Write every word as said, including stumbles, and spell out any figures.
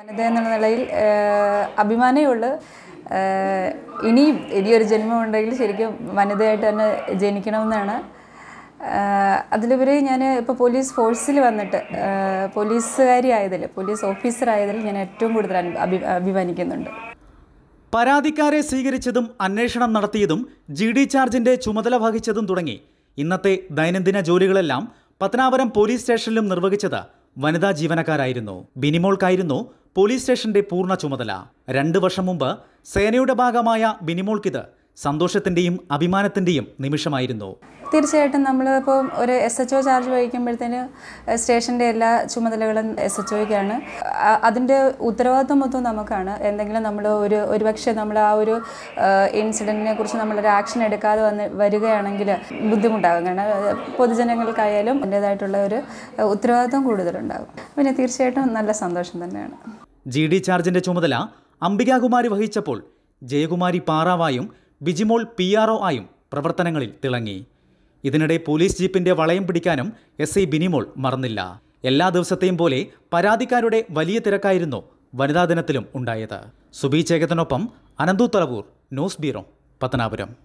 വനിത എന്ന നിലയിൽ അഭിമാനമുള്ളൂ. ഇനിയും ഇനിയൊരു ജന്മമുണ്ടെങ്കിൽ ശരിക്കും വനിതയായിട്ട് തന്നെ ജനിക്കണമെന്നാണ്. അതിലുപരി ഞാൻ ഇപ്പോൾ പോലീസ് ഫോഴ്സിൽ വന്നിട്ട് പോലീസുകാരി ആയതിൽ, പോലീസ് ഓഫീസറായതിൽ ഞാൻ ഏറ്റവും കൂടുതൽ അഭിമാനിക്കുന്നുണ്ട്. പരാതിക്കാരെ സ്വീകരിച്ചതും അന്വേഷണം നടത്തിയതും ജി ഡി ചാർജിൻ്റെ ചുമതല വഹിച്ചതും തുടങ്ങി ഇന്നത്തെ ദൈനംദിന ജോലികളെല്ലാം പത്തനാപുരം പോലീസ് സ്റ്റേഷനിലും നിർവഹിച്ചത് വനിതാ ജീവനക്കാരായിരുന്നു. ബിനിമോൾക്കായിരുന്നു പോലീസ് സ്റ്റേഷന്റെ പൂർണ്ണ ചുമതല. രണ്ടു വർഷം മുമ്പ് സേനയുടെ ഭാഗമായ ബിനിമോൾക്കിത് സന്തോഷത്തിന്റെയും അഭിമാനത്തിന്റെയും നിമിഷമായിരുന്നു. തീർച്ചയായിട്ടും നമ്മളിപ്പം ഒരു എസ് എച്ച് ഒ ചാർജ് വഹിക്കുമ്പോഴത്തേന് സ്റ്റേഷൻ്റെ എല്ലാ ചുമതലകളും എസ് എച്ച് ഒയ്ക്കാണ്. അതിൻ്റെ ഉത്തരവാദിത്വം മൊത്തം നമുക്കാണ്. എന്തെങ്കിലും നമ്മൾ ഒരു ഒരുപക്ഷെ നമ്മൾ ആ ഒരു ഇൻസിഡൻറ്റിനെ കുറിച്ച് നമ്മളൊരു ആക്ഷൻ എടുക്കാതെ വന്ന് വരികയാണെങ്കിൽ ബുദ്ധിമുട്ടാകും. കാരണം പൊതുജനങ്ങൾക്കായാലും അതിൻ്റേതായിട്ടുള്ള ഒരു ഉത്തരവാദിത്വം കൂടുതലുണ്ടാകും. പിന്നെ തീർച്ചയായിട്ടും നല്ല സന്തോഷം തന്നെയാണ്. ജി ഡി ചാർജിൻ്റെ ചുമതല അംബികാകുമാരി വഹിച്ചപ്പോൾ ജയകുമാരി പാറാവായും ബിജിമോൾ പി ആർ ഒ ആയും പ്രവർത്തനങ്ങളിൽ തിളങ്ങി. ഇതിനിടെ പോലീസ് ജീപ്പിന്റെ വളയം പിടിക്കാനും എസ് ഐ ബിനിമോൾ മറന്നില്ല. എല്ലാ ദിവസത്തെയും പോലെ പരാതിക്കാരുടെ വലിയ തിരക്കായിരുന്നു വനിതാ ദിനത്തിലും ഉണ്ടായത്. സുബി ചേകത്തിനൊപ്പം അനന്തു തലവൂർ, ന്യൂസ് ബ്യൂറോ, പത്തനാപുരം.